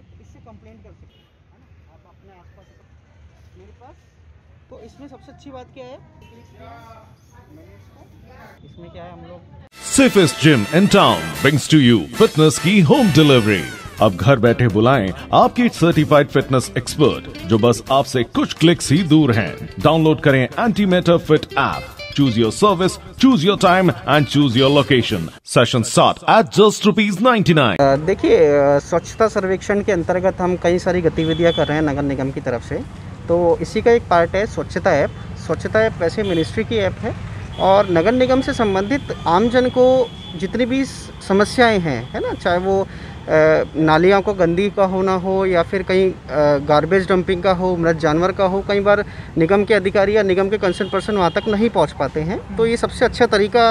Direct इससे complaint कर सकते हैं, है ना। आप अपने आसपास मेरे पास तो इसमें सबसे अच्छी बात क्या है, इसमें क्या है हम लोग Safest Gym in Town brings to you fitness की home delivery। अब घर बैठे बुलाएं आपकी सर्टिफाइड फिटनेस एक्सपर्ट जो बस आपसे कुछ क्लिक्स ही दूर हैं। डाउनलोड करें antimatter fit app. Choose your service, choose your time and choose your location. Session start at just ₹99। देखिए, स्वच्छता सर्वेक्षण के अंतर्गत हम कई सारी गतिविधियां कर रहे हैं नगर निगम की तरफ से, तो इसी का एक पार्ट है स्वच्छता ऐप। स्वच्छता ऐप वैसे मिनिस्ट्री की ऐप है और नगर निगम से संबंधित आमजन को जितनी भी समस्याएं हैं, है ना, चाहे वो नालियों को गंदी का होना हो या फिर कहीं गार्बेज डंपिंग का हो, मृत जानवर का हो, कई बार निगम के अधिकारी या निगम के कंसर्न पर्सन वहाँ तक नहीं पहुँच पाते हैं, तो ये सबसे अच्छा तरीका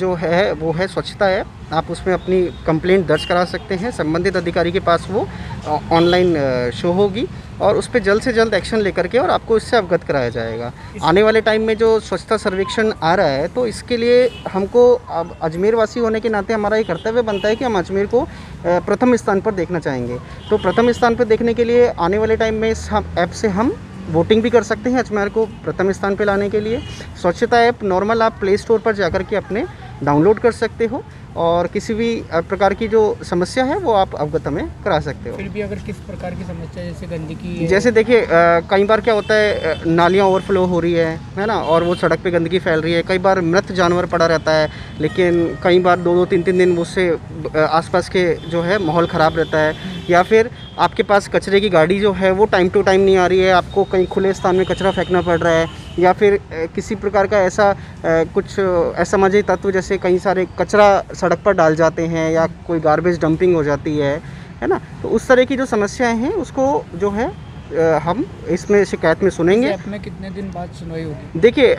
जो है वो है स्वच्छता है। आप उसमें अपनी कंप्लेंट दर्ज करा सकते हैं, संबंधित अधिकारी के पास वो ऑनलाइन शो होगी और उस पर जल्द से जल्द एक्शन लेकर के और आपको इससे अवगत कराया जाएगा। आने वाले टाइम में जो स्वच्छता सर्वेक्षण आ रहा है, तो इसके लिए हमको अब अजमेर वासी होने के नाते हमारा ये कर्तव्य बनता है कि हम अजमेर को प्रथम स्थान पर देखना चाहेंगे। तो प्रथम स्थान पर देखने के लिए आने वाले टाइम में इस ऐप से हम वोटिंग भी कर सकते हैं अजमेर को प्रथम स्थान पर लाने के लिए। स्वच्छता ऐप नॉर्मल आप प्ले स्टोर पर जाकर के अपने डाउनलोड कर सकते हो और किसी भी प्रकार की जो समस्या है वो आप अवगत हमें करा सकते हो। फिर भी अगर किस प्रकार की समस्या जैसे गंदगी, जैसे देखिए कई बार क्या होता है, नालियाँ ओवरफ्लो हो रही है ना, और वो सड़क पे गंदगी फैल रही है। कई बार मृत जानवर पड़ा रहता है, लेकिन कई बार दो तीन दिन उससे आसपास के जो है माहौल ख़राब रहता है। या फिर आपके पास कचरे की गाड़ी जो है वो टाइम टू टाइम नहीं आ रही है, आपको कहीं खुले स्थान में कचरा फेंकना पड़ रहा है। या फिर किसी प्रकार का ऐसा कुछ असामाजिक तत्व, जैसे कई सारे कचरा सड़क पर डाल जाते हैं या कोई गार्बेज डंपिंग हो जाती है ना, तो उस तरह की जो समस्याएं हैं उसको जो है हम इसमें शिकायत में सुनेंगे। इस ऐप में कितने दिन बाद सुनवाई होगी? देखिए,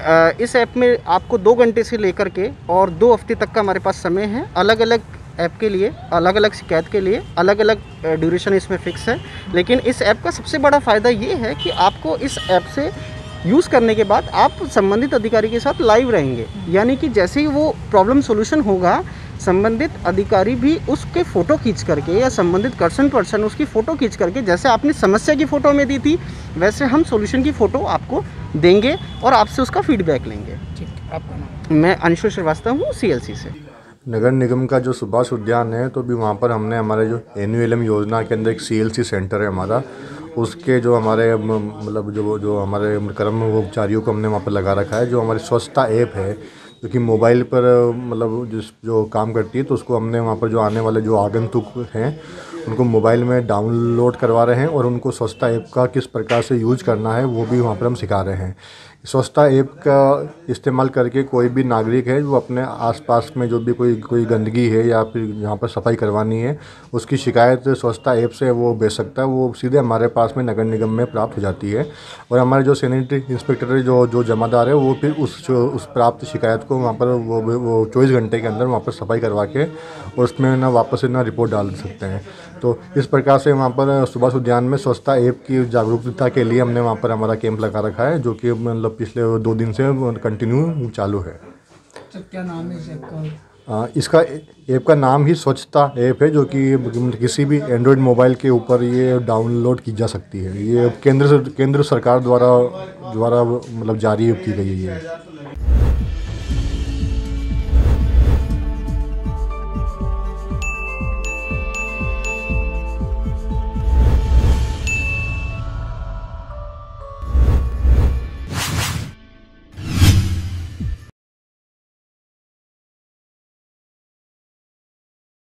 इस ऐप में आपको 2 घंटे से लेकर के और 2 हफ्ते तक का हमारे पास समय है। अलग अलग ऐप के लिए, अलग अलग शिकायत के लिए अलग अलग ड्यूरेशन इसमें फ़िक्स है। लेकिन इस ऐप का सबसे बड़ा फ़ायदा ये है कि आपको इस ऐप से यूज़ करने के बाद आप संबंधित अधिकारी के साथ लाइव रहेंगे, यानी कि जैसे ही वो प्रॉब्लम सॉल्यूशन होगा, संबंधित अधिकारी भी उसके फ़ोटो खींच करके या संबंधित कंसर्न पर्सन उसकी फ़ोटो खींच करके, जैसे आपने समस्या की फ़ोटो में दी थी वैसे हम सॉल्यूशन की फ़ोटो आपको देंगे और आपसे उसका फीडबैक लेंगे। ठीक, आपका नाम? मैं अंशु श्रीवास्तव हूँ, CLC से। नगर निगम का जो सुभाष उद्यान है, तो भी वहाँ पर हमने हमारे जो NULM योजना के अंदर एक CLC सेंटर है हमारा, उसके जो हमारे मतलब जो हमारे कर्मचारियों को हमने वहाँ पर लगा रखा है। जो हमारी स्वच्छता ऐप है जो कि मोबाइल पर मतलब जो काम करती है, तो उसको हमने वहाँ पर जो आने वाले जो आगंतुक हैं उनको मोबाइल में डाउनलोड करवा रहे हैं और उनको स्वच्छता ऐप का किस प्रकार से यूज करना है वो भी वहाँ पर हम सिखा रहे हैं। स्वच्छता ऐप का इस्तेमाल करके कोई भी नागरिक है जो अपने आसपास में जो भी कोई गंदगी है या फिर यहाँ पर सफाई करवानी है, उसकी शिकायत स्वच्छता ऐप से वो भेज सकता है। वो सीधे हमारे पास में नगर निगम में प्राप्त हो जाती है और हमारे जो सैनिटरी इंस्पेक्टर जो जमादार है वो फिर उस प्राप्त शिकायत को वहाँ पर वो 24 घंटे के अंदर वहाँ पर सफाई करवा के और उसमें ना वापस ना रिपोर्ट डाल सकते हैं। तो इस प्रकार से वहाँ पर सुभाष उद्यान में स्वच्छता ऐप की जागरूकता के लिए हमने वहाँ पर हमारा कैंप लगा रखा है, जो कि मतलब पिछले 2 दिन से कंटिन्यू चालू है। तो क्या नाम है इस ऐप का? इसका ऐप का नाम ही स्वच्छता ऐप है, जो कि किसी भी एंड्रॉयड मोबाइल के ऊपर ये डाउनलोड की जा सकती है। ये केंद्र सरकार द्वारा मतलब जारी की गई है।